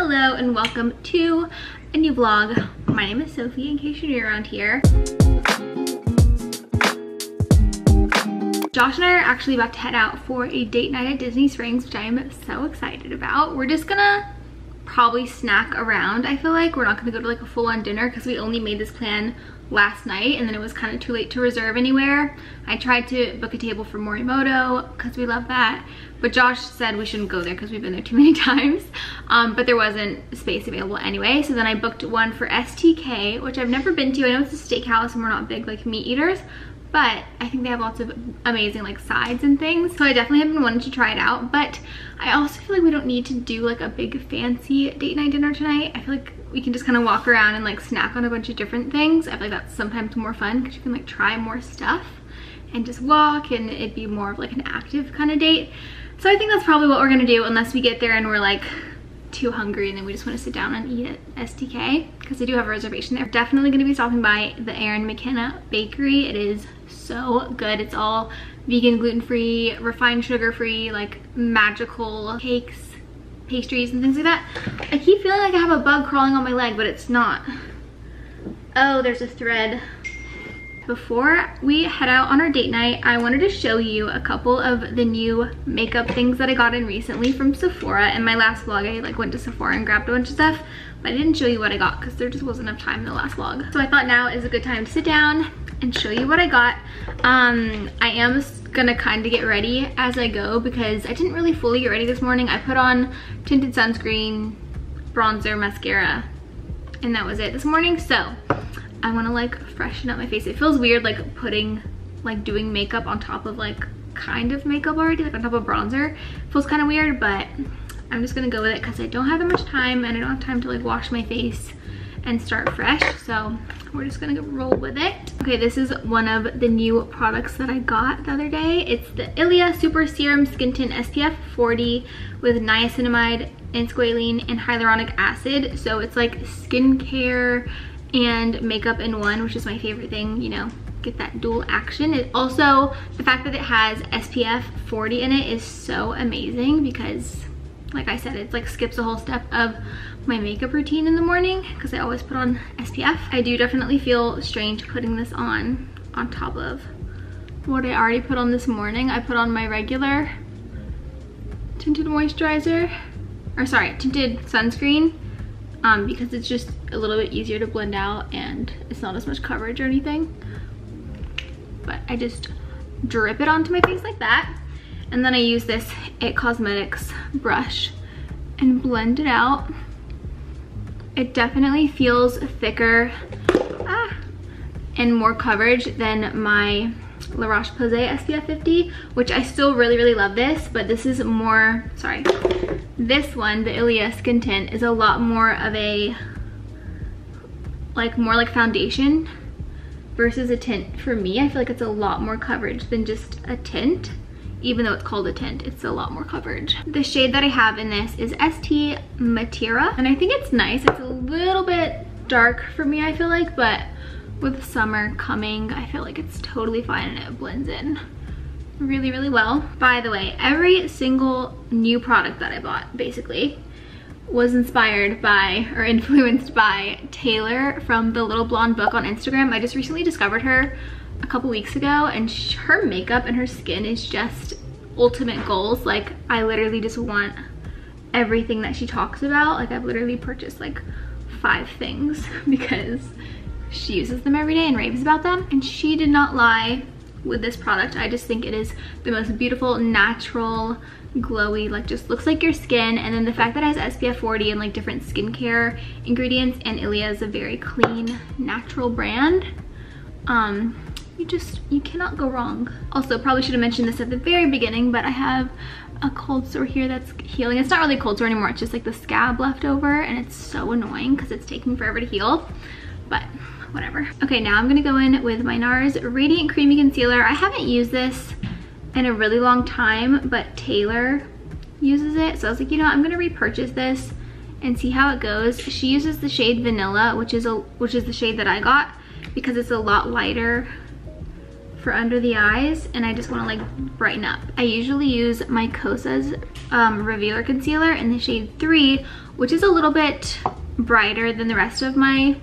Hello and welcome to a new vlog. My name is Sophie, in case you're new around here. Josh and I are actually about to head out for a date night at Disney Springs, which I am so excited about. We're just gonna probably snack around. I feel like we're not gonna go to like a full-on dinner because we only made this plan last night and then it was kind of too late to reserve anywhere. I tried to book a table for Morimoto because we love that, but Josh said we shouldn't go there because we've been there too many times, but there wasn't space available anyway. So then I booked one for STK, which I've never been to. I know it's a steakhouse and we're not big like meat eaters, but I think they have lots of amazing like sides and things. So I definitely have been wanting to try it out, but I also feel like we don't need to do like a big fancy date night dinner tonight. I feel like we can just kind of walk around and like snack on a bunch of different things. I feel like that's sometimes more fun because you can like try more stuff and just walk, and it'd be more of like an active kind of date. So I think that's probably what we're gonna do, unless we get there and we're like too hungry and then we just want to sit down and eat at STK, because they do have a reservation there. Definitely going to be stopping by the Erin McKenna bakery. It is so good. It's all vegan, gluten-free, refined sugar-free, like magical cakes, pastries, and things like that. I keep feeling like I have a bug crawling on my leg, but it's not. Oh, there's a thread. Before we head out on our date night, I wanted to show you a couple of the new makeup things that I got in recently from Sephora. In my last vlog, I like went to Sephora and grabbed a bunch of stuff, but I didn't show you what I got because there just wasn't enough time in the last vlog. So I thought now is a good time to sit down and show you what I got. I am gonna kind of get ready as I go because I didn't really fully get ready this morning. I put on tinted sunscreen, bronzer, mascara, and that was it this morning. So I want to like freshen up my face. It feels weird like putting like doing makeup on top of like kind of makeup already, like on top of bronzer. It feels kind of weird, but I'm just gonna go with it because I don't have that much time and I don't have time to like wash my face and start fresh. So we're just gonna roll with it. Okay, this is one of the new products that I got the other day. It's the Ilia Super Serum Skin Tint SPF 40 with niacinamide and squalene and hyaluronic acid. So it's like skincare and makeup in one, which is my favorite thing, you know, get that dual action. It also, the fact that it has SPF 40 in it is so amazing because like I said, it's like skips a whole step of my makeup routine in the morning because I always put on SPF. I do definitely feel strange putting this on top of what I already put on this morning. I put on my regular tinted moisturizer, or sorry, tinted sunscreen, because it's just a little bit easier to blend out and it's not as much coverage or anything, but I just drip it onto my face like that, and then I use this It Cosmetics brush and blend it out. It definitely feels thicker and more coverage than my La Roche-Posay SPF 50, which I still really love this, but this is more, sorry, this one, the Ilia Skin Tint, is a lot more of a like more like foundation versus a tint for me. I feel like it's a lot more coverage than just a tint. Even though it's called a tint, it's a lot more coverage. The shade that I have in this is ST Matera, and I think it's nice. It's a little bit dark for me, I feel like, but with summer coming, I feel like it's totally fine and it blends in really well. By the way, every single new product that I bought basically was inspired by or influenced by Taylor from the Little Blonde Book on Instagram. I just recently discovered her a couple weeks ago, and her makeup and her skin is just ultimate goals. Like I literally just want everything that she talks about. Like I've literally purchased like 5 things because she uses them every day and raves about them, and she did not lie with this product. I just think it is the most beautiful, natural, glowy, like just looks like your skin. And then the fact that it has SPF 40 and like different skincare ingredients, and Ilia is a very clean, natural brand. You cannot go wrong. Also, probably should have mentioned this at the very beginning, but I have a cold sore here that's healing. It's not really a cold sore anymore, it's just like the scab left over, and it's so annoying because it's taking forever to heal, but whatever. Okay, now I'm gonna go in with my NARS Radiant Creamy Concealer. I haven't used this in a really long time, but Taylor uses it, so I was like, you know, I'm gonna repurchase this and see how it goes. She uses the shade Vanilla, which is the shade that I got, because it's a lot lighter for under the eyes, and I just want to like brighten up. I usually use my Kosas Revealer Concealer in the shade 3, which is a little bit brighter than the rest of my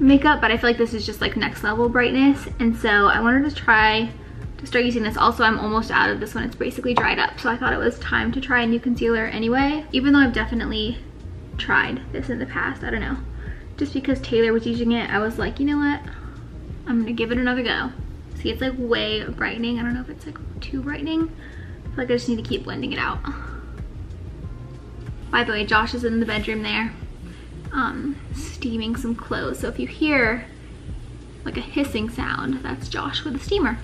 makeup, but I feel like this is just like next level brightness. And so I wanted to try to start using this. Also, I'm almost out of this one. It's basically dried up. So I thought it was time to try a new concealer anyway, even though I've definitely tried this in the past. I don't know. Just because Taylor was using it, I was like, you know what? I'm gonna give it another go. See, it's like way brightening. I don't know if it's like too brightening. I feel like I just need to keep blending it out. By the way, Josh is in the bedroom there, steaming some clothes. So if you hear like a hissing sound, that's Josh with a steamer.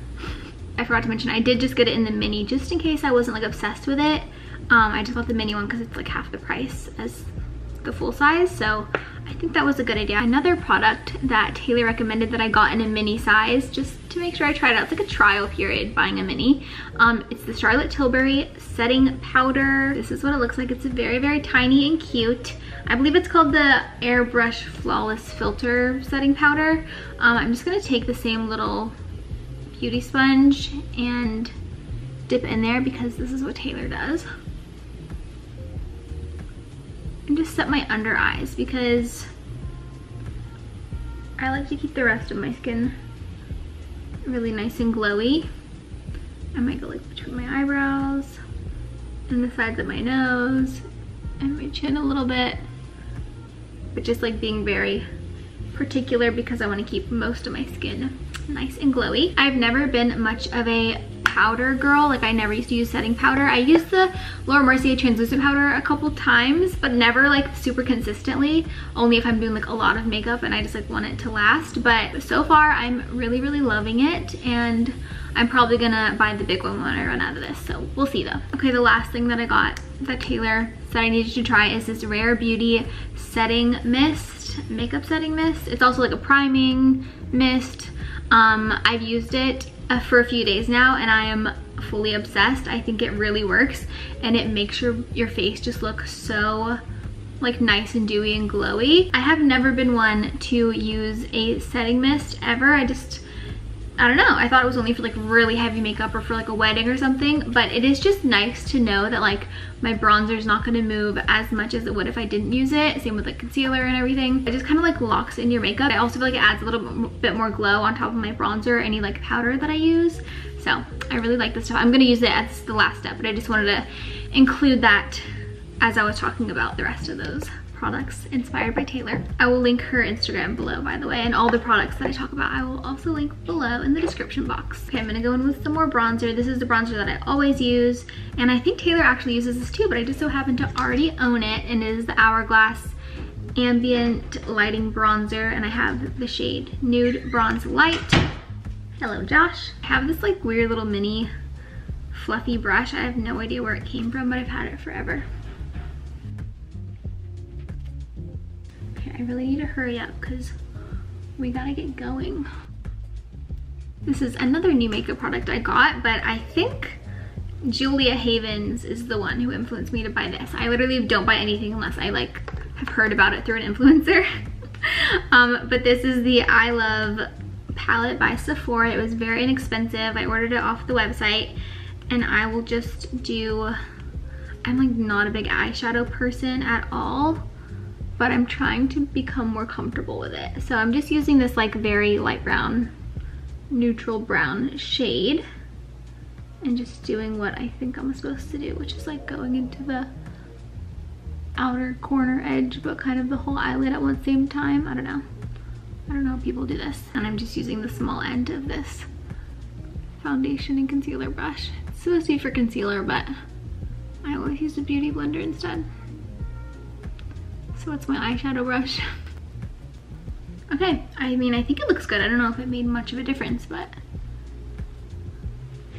I forgot to mention, I did just get it in the mini, just in case I wasn't like obsessed with it. I just bought the mini one because it's like half the price as the full size. So I think that was a good idea. Another product that Taylor recommended that I got in a mini size, just to make sure I tried it out. It's like a trial period buying a mini. It's the Charlotte Tilbury setting powder. This is what it looks like. It's very, very tiny and cute. I believe it's called the Airbrush Flawless Filter Setting Powder. I'm just gonna take the same little beauty sponge and dip in there because this is what Taylor does. And just set my under eyes because I like to keep the rest of my skin really nice and glowy. I might go like between my eyebrows and the sides of my nose and my chin a little bit, but just like being very particular because I want to keep most of my skin nice and glowy. I've never been much of a powder girl. Like, I never used to use setting powder. I used the Laura Mercier translucent powder a couple times, but never like super consistently, only if I'm doing like a lot of makeup and I just like want it to last. But so far I'm really, really loving it, and I'm probably gonna buy the big one when I run out of this, so we'll see though. Okay, the last thing that I got that Taylor said I needed to try is this Rare Beauty setting mist, makeup setting mist. It's also like a priming mist. I've used it for a few days now and I am fully obsessed. I think it really works and it makes your face just look so like nice and dewy and glowy. I have never been one to use a setting mist ever. I don't know. I thought it was only for like really heavy makeup or for like a wedding or something, but it is just nice to know that like my bronzer is not going to move as much as it would if I didn't use it. Same with like concealer and everything. It just kind of like locks in your makeup. I also feel like it adds a little bit more glow on top of my bronzer, any like powder that I use. So I really like this stuff. I'm going to use it as the last step, but I just wanted to include that as I was talking about the rest of those products inspired by Taylor. I will link her Instagram below, by the way, and all the products that I talk about I will also link below in the description box. Okay, I'm gonna go in with some more bronzer. This is the bronzer that I always use, and I think Taylor actually uses this too, but I just so happen to already own it, and it is the Hourglass Ambient Lighting Bronzer, and I have the shade Nude Bronze Light. Hello, Josh. I have this like weird little mini fluffy brush. I have no idea where it came from, but I've had it forever. I really need to hurry up because we gotta get going. This is another new makeup product I got, but I think Julia Havens is the one who influenced me to buy this. I literally don't buy anything unless I like have heard about it through an influencer. But this is the I Love palette by Sephora. It was very inexpensive. I ordered it off the website, and I will just do, I'm like not a big eyeshadow person at all, but I'm trying to become more comfortable with it. So I'm just using this like very light brown, neutral brown shade and just doing what I think I'm supposed to do, which is like going into the outer corner edge, but kind of the whole eyelid at one same time. I don't know. I don't know if people do this. And I'm just using the small end of this foundation and concealer brush. It's supposed to be for concealer, but I always use a beauty blender instead. So it's my eyeshadow brush. Okay, I mean, I think it looks good. I don't know if it made much of a difference, but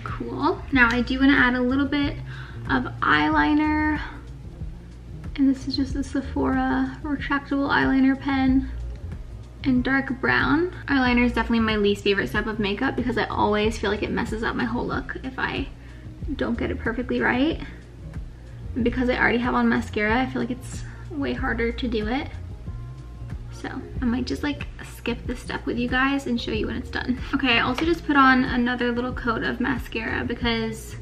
cool. Now I do want to add a little bit of eyeliner. And this is just the Sephora retractable eyeliner pen in dark brown. Eyeliner is definitely my least favorite step of makeup because I always feel like it messes up my whole look if I don't get it perfectly right. And because I already have on mascara, I feel like it's way harder to do it, so I might just like skip this step with you guys and show you when it's done. Okay, I also just put on another little coat of mascara because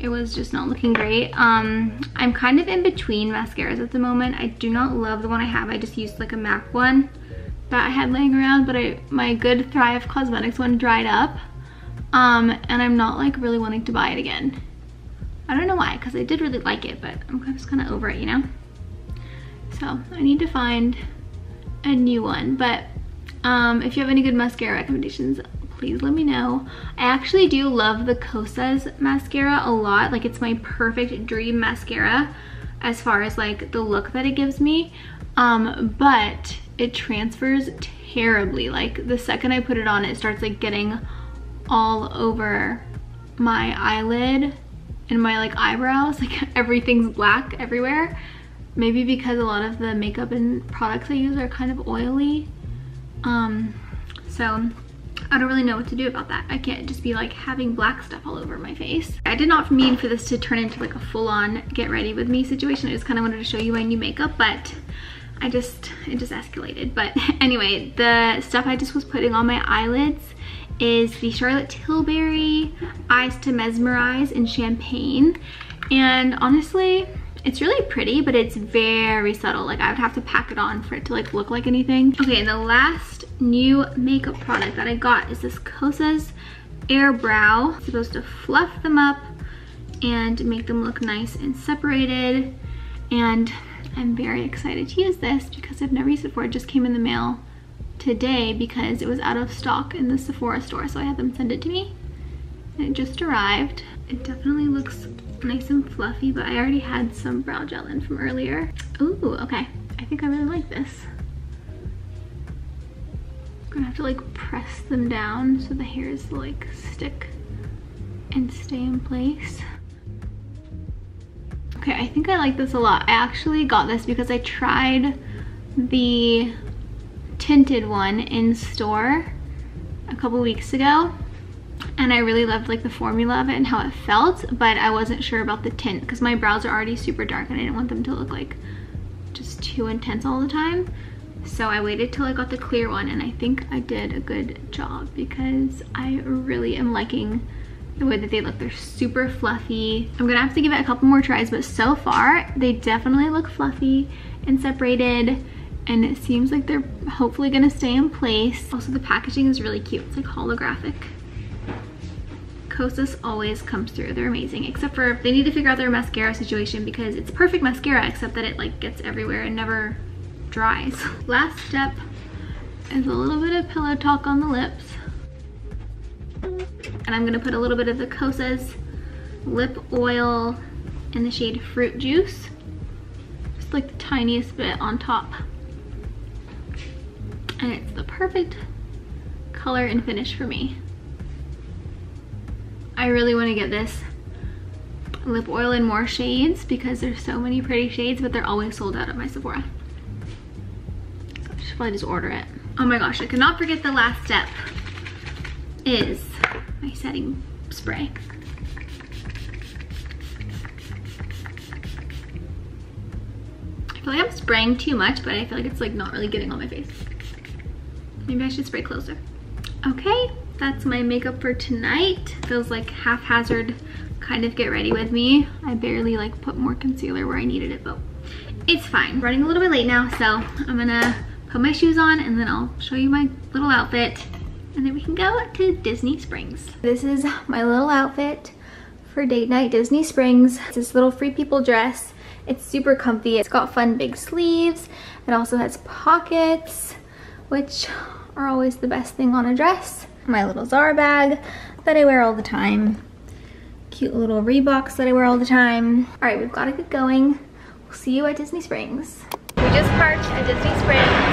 It was just not looking great. I'm kind of in between mascaras at the moment. I do not love the one I have. I just used like a MAC one that I had laying around, but my good Thrive Cosmetics one dried up. And I'm not like really wanting to buy it again. I don't know why, because I did really like it, but I'm just kind of over it, you know? So I need to find a new one. But if you have any good mascara recommendations, please let me know. I actually do love the Kosas mascara a lot. Like, it's my perfect dream mascara as far as like the look that it gives me. But it transfers terribly. Like, the second I put it on, it starts like getting all over my eyelid and my like eyebrows. Like, everything's black everywhere. Maybe because a lot of the makeup and products I use are kind of oily. So I don't really know what to do about that. I can't just be like having black stuff all over my face. I did not mean for this to turn into like a full-on get ready with me situation. I just kind of wanted to show you my new makeup, but it just escalated. But anyway, the stuff I just was putting on my eyelids is the Charlotte Tilbury Eyes to Mesmerize in Champagne. And honestly, it's really pretty, but it's very subtle. Like, I would have to pack it on for it to like look like anything. Okay, and the last new makeup product that I got is this Kosas Air Brow. It's supposed to fluff them up and make them look nice and separated. And I'm very excited to use this because I've never used it before. It just came in the mail today because it was out of stock in the Sephora store, so I had them send it to me. And it just arrived. It definitely looks nice and fluffy, but I already had some brow gel in from earlier. Ooh, okay. I think I really like this. I'm gonna have to like press them down so the hairs like stick and stay in place. Okay, I think I like this a lot. I actually got this because I tried the tinted one in store a couple weeks ago. And I really loved like the formula of it and how it felt, but I wasn't sure about the tint because my brows are already super dark and I didn't want them to look like just too intense all the time. So I waited till I got the clear one, and I think I did a good job because I really am liking the way that they look. They're super fluffy. I'm gonna have to give it a couple more tries, but so far they definitely look fluffy and separated. And it seems like they're hopefully gonna stay in place. Also, the packaging is really cute. It's like holographic. Kosas always comes through. They're amazing, except for they need to figure out their mascara situation because it's perfect mascara except that it like gets everywhere and never dries. Last step is a little bit of pillow talk on the lips. And I'm gonna put a little bit of the Kosas lip oil in the shade Fruit Juice. Just like the tiniest bit on top. And it's the perfect color and finish for me. I really want to get this lip oil in more shades because there's so many pretty shades, but they're always sold out at my Sephora. So I should probably just order it. Oh my gosh, I could not forget the last step is my setting spray. I feel like I'm spraying too much, but I feel like it's like not really getting on my face. Maybe I should spray closer. Okay. That's my makeup for tonight. Feels like haphazard kind of get ready with me. I barely like put more concealer where I needed it, but it's fine. I'm running a little bit late now, so I'm gonna put my shoes on and then I'll show you my little outfit and then we can go to Disney Springs. This is my little outfit for date night Disney Springs. It's this little Free People dress. It's super comfy. It's got fun big sleeves. It also has pockets, which are always the best thing on a dress. My little Zara bag that I wear all the time. Cute little Reeboks that I wear all the time. All right, we've got to get going. We'll see you at Disney Springs. We just parked at Disney Springs.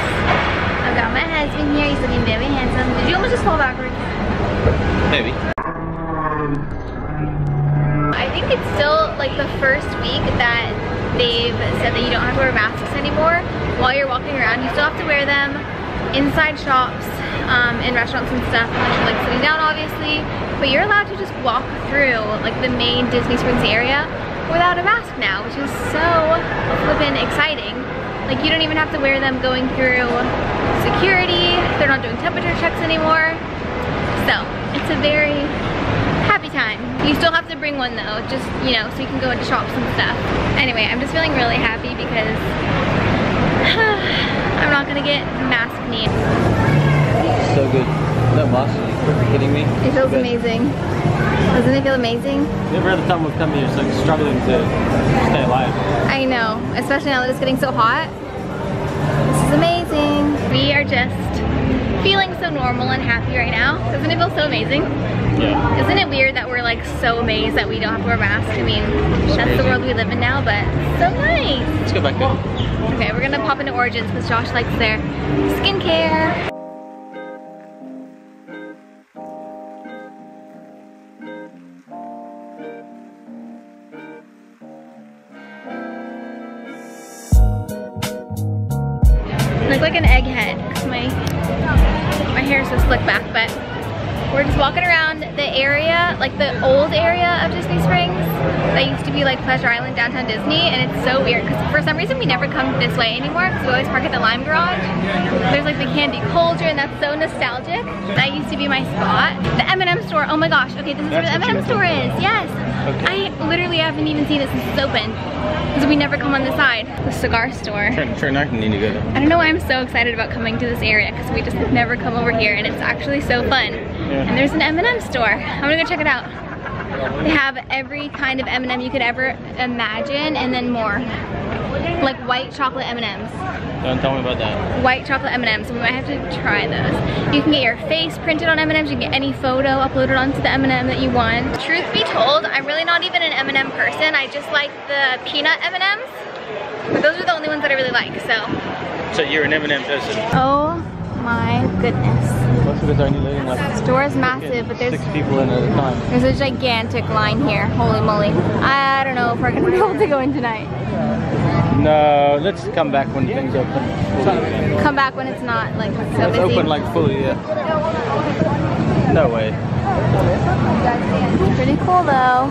I've got my husband here. He's looking very handsome. Did you almost just fall backwards? Maybe. I think it's still like the first week that they've said that you don't have to wear masks anymore. While you're walking around, you still have to wear them inside shops. In restaurants and stuff, unless you're like sitting down obviously, but you're allowed to just walk through like the main Disney Springs area without a mask now, which is so flippin' exciting. Like, you don't even have to wear them going through security. They're not doing temperature checks anymore. So it's a very happy time. You still have to bring one though, just, you know, so you can go into shops and stuff. Anyway, I'm just feeling really happy because I'm not gonna get mask knee. So good. No mask, are you kidding me? It feels amazing. Doesn't it feel amazing? Every other time we've come here, it's like struggling to stay alive. I know, especially now that it's getting so hot. This is amazing. We are just feeling so normal and happy right now. Doesn't it feel so amazing? Yeah. Isn't it weird that we're like so amazed that we don't have to wear masks? I mean, that's the world we live in now, but so nice. Let's go back there. Okay, we're gonna pop into Origins because Josh likes their skincare. Like an egghead because my hair's so slick back, but we're just walking around the area, like the old area of Disney Springs that used to be like Pleasure Island, downtown Disney, and it's so weird because for some reason we never come this way anymore because we always park at the Lime Garage. There's like the candy cauldron, that's so nostalgic. That used to be my spot. The M&M store, oh my gosh, okay, this is where the M&M store is, yes. Okay. I literally haven't even seen it since it's open because we never come on the side. The cigar store. I need to go there. I don't know why I'm so excited about coming to this area because we just never come over here and it's actually so fun. Yeah. And there's an M&M store. I'm gonna go check it out. They have every kind of M&M you could ever imagine and then more. Like white chocolate M&Ms. Don't tell me about that. White chocolate M&Ms. We might have to try those. You can get your face printed on M&Ms. You can get any photo uploaded onto the M&M that you want. Truth be told, I'm really not even an M&M person. I just like the peanut M&Ms. But those are the only ones that I really like, so. So you're an M&M person. Oh my goodness. The store is massive, but there's 6 people in at a time. There's a gigantic line here. Holy moly. I don't know if we're gonna be able to go in tonight. No, let's come back when things open. Come back when it's not like so busy. It's open like fully, yeah. No way. It's pretty cool though.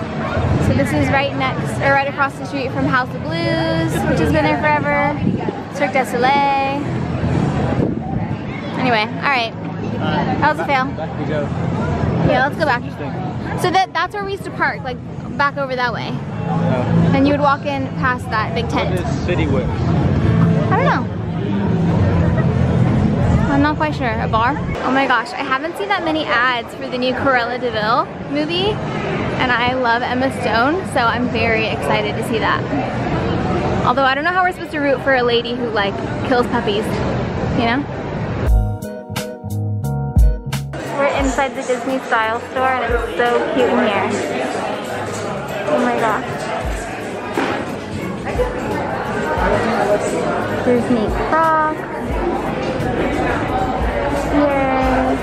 So this is right next, or right across the street from House of Blues, which has been there forever. Cirque du Soleil. Anyway, alright. That was a fail. Back we go. Yeah, let's go back. So that's where we used to park, like back over that way. No. And you would walk in past that big tent. What is City Works? I don't know. I'm not quite sure. A bar? Oh my gosh, I haven't seen that many ads for the new Cruella de Vil movie, and I love Emma Stone, so I'm very excited to see that. Although I don't know how we're supposed to root for a lady who like kills puppies, you know? Inside the Disney style store, and it's so cute in here. Oh my gosh. Disney Crocs. Yay.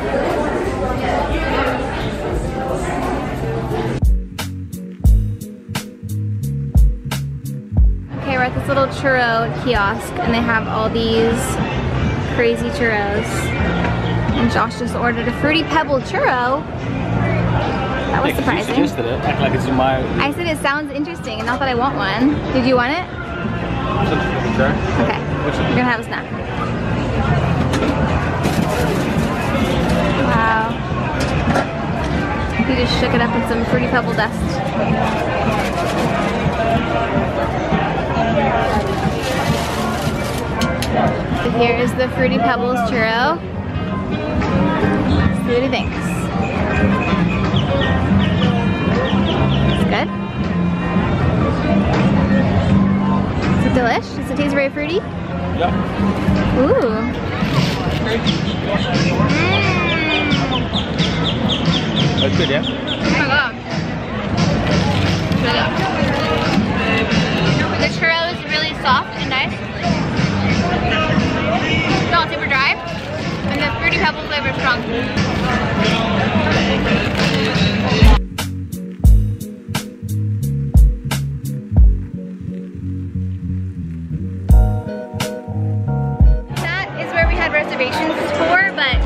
Okay, we're at this little churro kiosk, and they have all these crazy churros. And Josh just ordered a Fruity Pebble churro. That was surprising. You suggested it. Like it's in my... I said it sounds interesting and not that I want one. Did you want it? Sure. Okay. We're gonna have a snack. Wow. He just shook it up in some Fruity Pebble dust. So here is the Fruity Pebbles churro. What do you think? It's good? Is it delish? Does it taste very fruity? Yep. Ooh. That's good, yeah? Oh my god. The churro is really soft and nice. It's not super dry. And the fruity pebble flavor is strong. That is where we had reservations for, but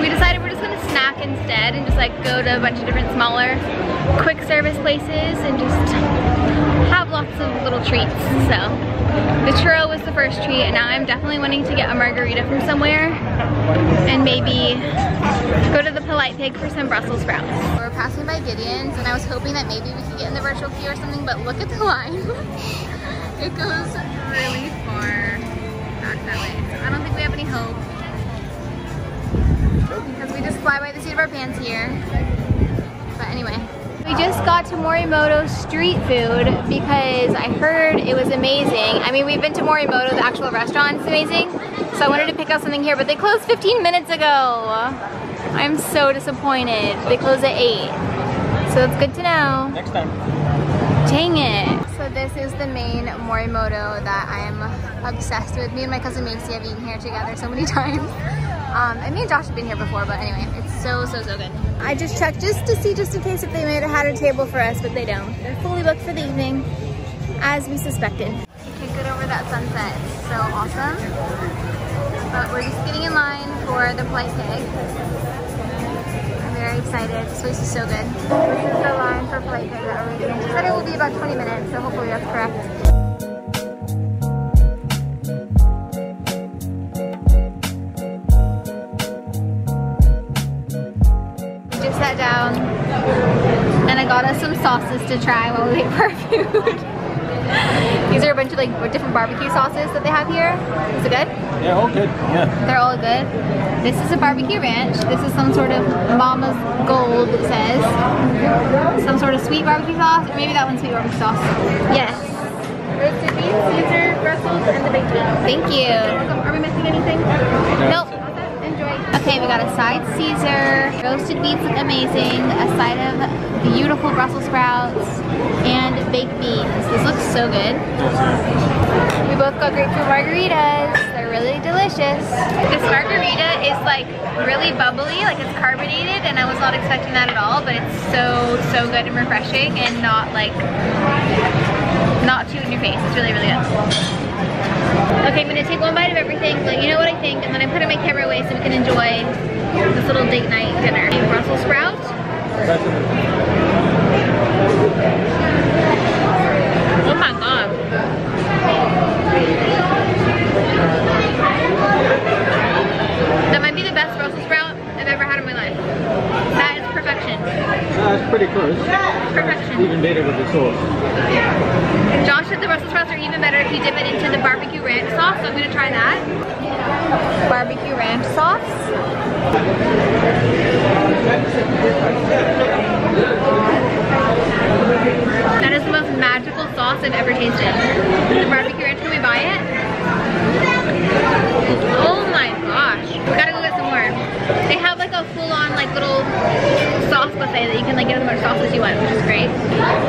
we decided we're just gonna snack instead and just like go to a bunch of different smaller quick service places and just have lots of little treats, so. The churro was the first treat, and now I'm definitely wanting to get a margarita from somewhere and maybe go to the Polite Pig for some Brussels sprouts. We're passing by Gideon's, and I was hoping that maybe we could get in the virtual queue or something, but look at the line. It goes really far back that way. I don't think we have any hope because we just fly by the seat of our pants here. But anyway. We just got to Morimoto Street Food because I heard it was amazing. I mean, we've been to Morimoto, the actual restaurant, it's amazing. So I wanted to pick out something here, but they closed 15 minutes ago. I'm so disappointed. They closed at 8. So it's good to know. Next time. Dang it. So this is the main Morimoto that I'm obsessed with. Me and my cousin Macy have eaten here together so many times. And me and Josh have been here before, but anyway, it's so good. I just checked just to see, just in case if they had a table for us, but they don't. They're fully booked for the evening, as we suspected. You can't get over that sunset, it's so awesome. But we're just getting in line for the Polite Pig. I'm very excited, this place is so good. This is the line for Polite Pig that we're waiting. She said it will be about 20 minutes, so hopefully that's correct. Sat down and I got us some sauces to try while we wait for our food. These are a bunch of like different barbecue sauces that they have here. Is it good? Yeah, all good. Yeah. They're all good. This is a barbecue ranch. This is some sort of Mama's Gold, it says. Some sort of sweet barbecue sauce, or maybe that one's sweet barbecue sauce. Yes. Roasted beef, Caesar, Brussels, and the baked beans. Thank you. Are we missing anything? Nope. Okay, we got a side Caesar, roasted beets look amazing, a side of beautiful Brussels sprouts, and baked beans. This looks so good. We both got grapefruit margaritas. They're really delicious. This margarita is like really bubbly, like it's carbonated, and I was not expecting that at all, but it's so good and refreshing and not too in your face. It's really good. Okay, I'm gonna take one bite of everything, let you know what I think, and then I put my camera away so we can enjoy this little date night dinner. A Brussels sprout. Oh my god. That might be the best Brussels sprout I've ever had in my life. That is perfection. That's pretty close. Perfection. Even better with the sauce. Josh said the Brussels sprouts are even better if you dip it into the barbecue ranch sauce, so I'm gonna try that. Barbecue ranch sauce. That is the most magical sauce I've ever tasted. The barbecue ranch, can we buy it? Oh my gosh. We gotta go get some more. They have like a full-on like little sauce buffet that you can like get as much sauce as you want, which is great.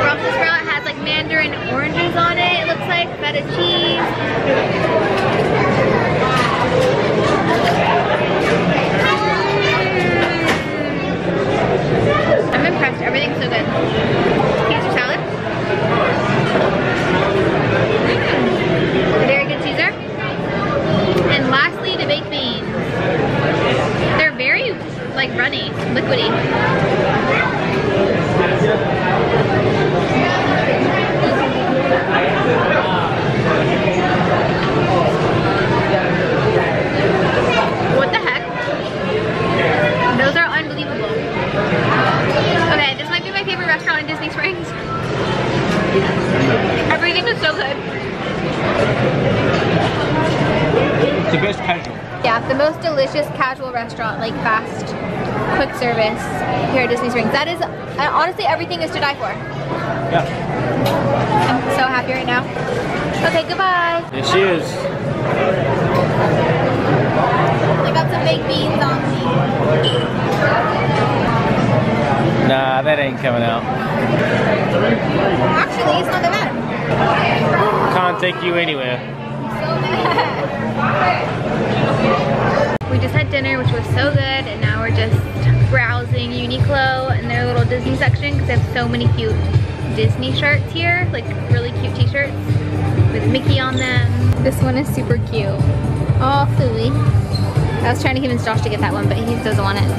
Brussels sprout has like mandarin oranges on it, it looks like, feta cheese. I'm impressed, everything's so good. Caesar salad. Very good Caesar. And lastly, the baked beans. They're very like runny, liquidy. What the heck? Those are unbelievable. Okay, this might be my favorite restaurant in Disney Springs. Everything is so good. It's the best casual. Yeah, the most delicious casual restaurant, like fast, quick service here at Disney Springs. That is, honestly, everything is to die for. Yeah. I'm so happy right now. Okay, goodbye. There she is. I got some baked beans on me. Nah, that ain't coming out. Actually, it's not that bad. Can't take you anywhere. So bad. We just had dinner, which was so good, and now we're just browsing Uniqlo and their little Disney section because they have so many cute Disney shirts here, like really cute t-shirts with Mickey on them. This one is super cute. Oh, Fooey. I was trying to convince Josh to get that one, but he doesn't want it.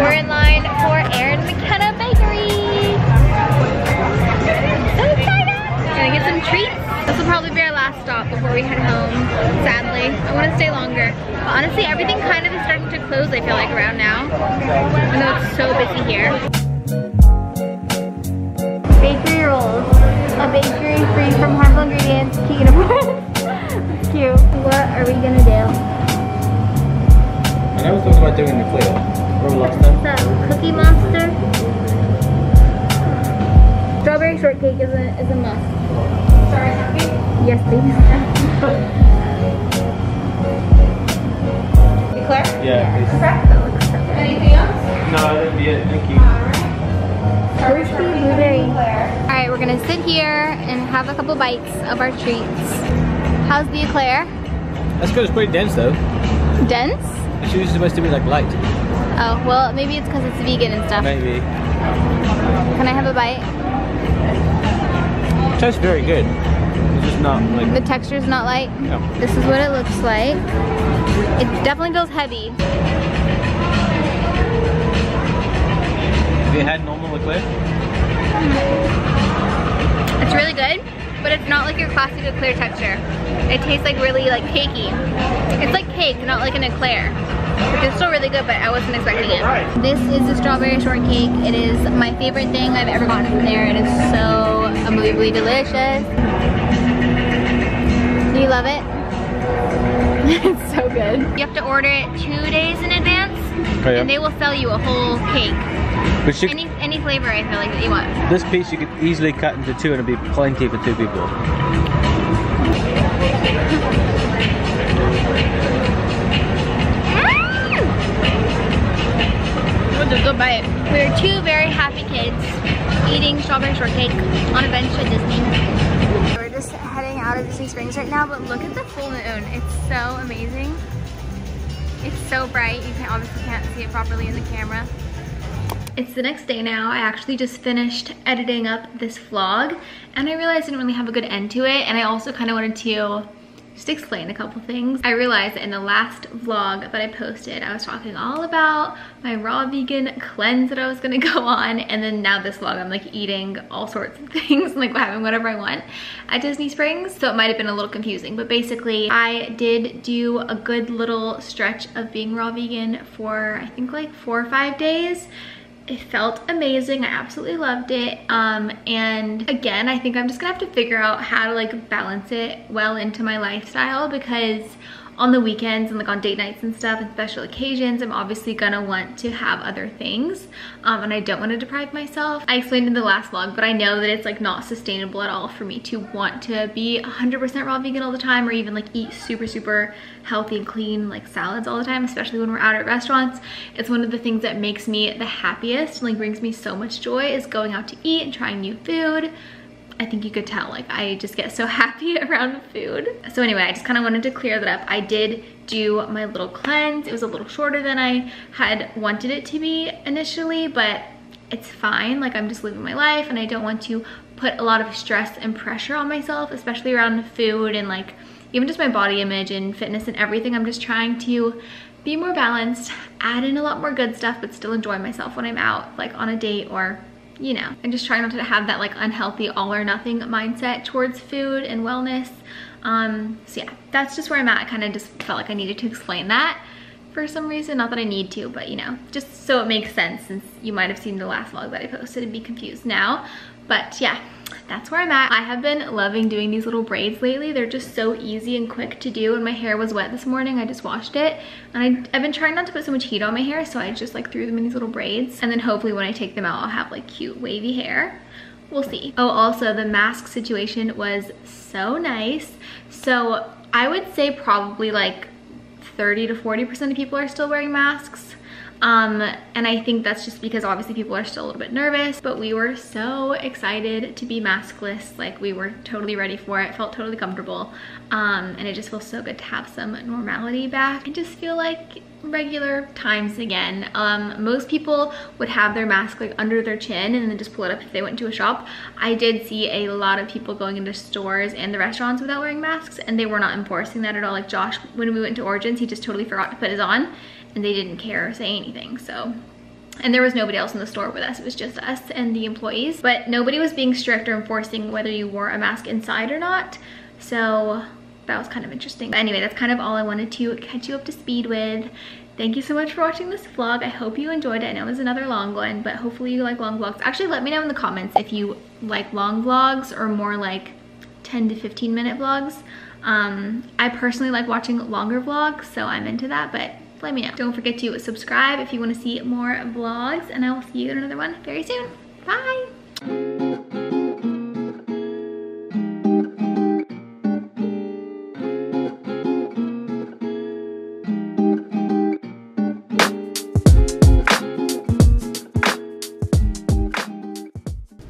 We're in line for Erin McKenna Bakery. So excited! some treats. This will probably be our last stop before we head home, sadly. I want to stay longer. But honestly, everything kind of is starting to close, I feel like, around now. Even though it's so busy here. Bakery rolls. A bakery free from harmful ingredients, king of That's cute. What are we gonna do? I know something about doing the Cleo. What's that? Cookie Monster? Strawberry shortcake is a must. Strawberry shortcake? Yes, please. You clear? Yeah, please. Okay. Anything else? No, that'd be it. Thank you. Thirsty blueberry. Alright, we're gonna sit here and have a couple bites of our treats. How's the eclair? That's good. It's pretty dense, though. Dense? It's usually supposed to be like light. Oh, well, maybe it's because it's vegan and stuff. Maybe. Can I have a bite? It tastes very good. It's just not like... The texture's not light? No. This is what it looks like. It definitely feels heavy. Have you had normal eclair? It's really good, but it's not like your classic eclair texture. It tastes like really like cakey. It's like cake, not like an eclair. Which is still really good, but I wasn't expecting it. This is the strawberry shortcake. It is my favorite thing I've ever gotten from there. It is so unbelievably delicious. Do you love it? It's so good. You have to order it 2 days in advance, oh, yeah. And they will sell you a whole cake. But any flavor, I feel like, that you want. This piece you could easily cut into two, and it'd be plenty for two people. That was a good bite. We are two very happy kids eating strawberry shortcake on a bench at Disney. We're just heading out of Disney Springs right now, but look at the full moon. It's so amazing. It's so bright. You obviously can't see it properly in the camera. It's the next day now. I actually just finished editing up this vlog, and I realized I didn't really have a good end to it, and I also kind of wanted to just explain a couple things. I realized that in the last vlog that I posted, I was talking all about my raw vegan cleanse that I was gonna go on, and then now this vlog I'm like eating all sorts of things, like having whatever I want at Disney Springs, so it might have been a little confusing. But basically I did do a good little stretch of being raw vegan for I think like 4 or 5 days. It felt amazing. I absolutely loved it. And again, I think I'm just gonna have to figure out how to like balance it well into my lifestyle, because on the weekends and like on date nights and stuff and special occasions, I'm obviously gonna want to have other things, and I don't want to deprive myself. I explained in the last vlog, but I know that it's like not sustainable at all for me to want to be 100% raw vegan all the time, or even like eat super super healthy and clean like salads all the time, especially when we're out at restaurants. It's one of the things that makes me the happiest and like brings me so much joy is going out to eat and trying new food. I think you could tell, like, I just get so happy around food. So anyway, I just kind of wanted to clear that up. I did do my little cleanse. It was a little shorter than I had wanted it to be initially, but it's fine. Like, I'm just living my life, and I don't want to put a lot of stress and pressure on myself, especially around food and, like, even just my body image and fitness and everything. I'm just trying to be more balanced, add in a lot more good stuff, but still enjoy myself when I'm out, like, on a date or... you know, and just try not to have that like unhealthy all or nothing mindset towards food and wellness. So yeah, that's just where I'm at. I kind of just felt like I needed to explain that for some reason. Not that I need to, but you know, just so it makes sense, since you might have seen the last vlog that I posted and be confused now. But yeah, that's where I'm at. I have been loving doing these little braids lately. They're just so easy and quick to do, and my hair was wet this morning. I just washed it, and I've been trying not to put so much heat on my hair, so I just like threw them in these little braids, and then hopefully when I take them out I'll have like cute wavy hair. We'll see. Oh, also the mask situation was so nice. So I would say probably like 30 to 40% of people are still wearing masks. And I think that's just because obviously people are still a little bit nervous, but we were so excited to be maskless. Like, we were totally ready for it, felt totally comfortable. And it just feels so good to have some normality back and just feel like regular times again. Most people would have their mask like under their chin and then just pull it up if they went to a shop. I did see a lot of people going into stores and the restaurants without wearing masks, and they were not enforcing that at all. Like Josh, when we went to Origins, he just totally forgot to put his on, and they didn't care or say anything. So and there was nobody else in the store with us. It was just us and the employees, but nobody was being strict or enforcing whether you wore a mask inside or not, so that was kind of interesting. But anyway, that's kind of all I wanted to catch you up to speed with. Thank you so much for watching this vlog. I hope you enjoyed it. I know it was another long one, but hopefully you like long vlogs. Actually, let me know in the comments if you like long vlogs or more like 10 to 15 minute vlogs. I personally like watching longer vlogs, so I'm into that, but let me know. Don't forget to subscribe if you want to see more vlogs, and I will see you in another one very soon. Bye!